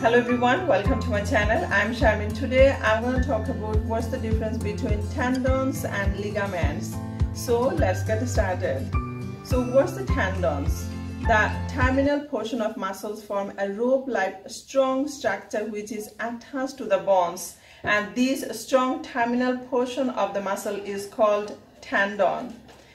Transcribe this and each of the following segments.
Hello everyone, welcome to my channel. I'm Sharmin. Today I'm going to talk about what's the difference between tendons and ligaments. So let's get started. So what's the tendons? The terminal portion of muscles form a rope-like strong structure which is attached to the bones, and this strong terminal portion of the muscle is called tendon.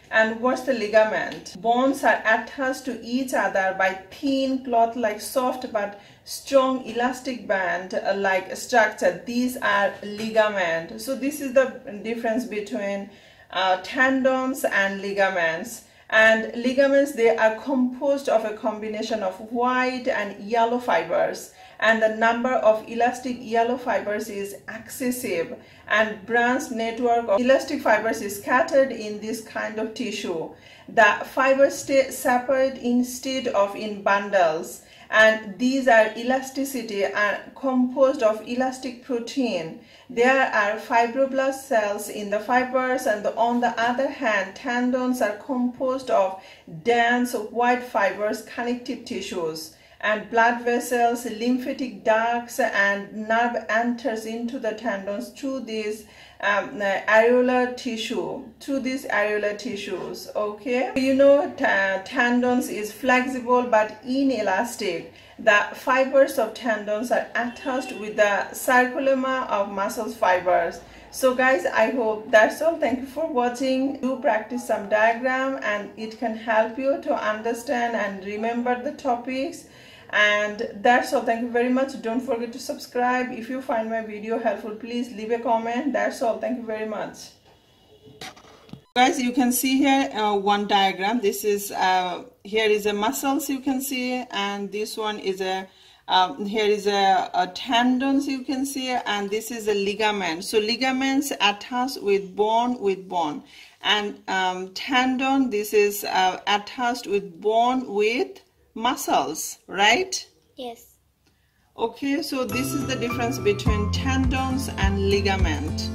And what's the ligament? Bones are attached to each other by thin cloth-like soft but strong elastic band-like structure. These are ligaments. So this is the difference between tendons and ligaments. And ligaments, they are composed of a combination of white and yellow fibers, and the number of elastic yellow fibers is excessive, and branch network of elastic fibers is scattered in this kind of tissue. The fibers stay separate instead of in bundles, and these are elasticity and composed of elastic protein. There are fibroblast cells in the fibers, and on the other hand, tendons are composed of dense white fibers, connective tissues, and blood vessels, lymphatic ducts, and nerve enters into the tendons through these areolar tissues. Okay, you know, tendons is flexible but inelastic. The fibers of tendons are attached with the sarcolemma of muscles fibers. So guys, I hope that's all. Thank you for watching. Do practice some diagram, and it can help you to understand and remember the topics. And that's all. Thank you very much. Don't forget to subscribe. If you find my video helpful, please leave a comment. That's all. Thank you very much. Guys, you can see here one diagram. This is here is a muscles you can see, and this one is a here is a tendons you can see, and this is a ligament. So ligaments attached with bone, and tendon, this is attached with bone with muscles, right? Yes. Okay, so this is the difference between tendons and ligament.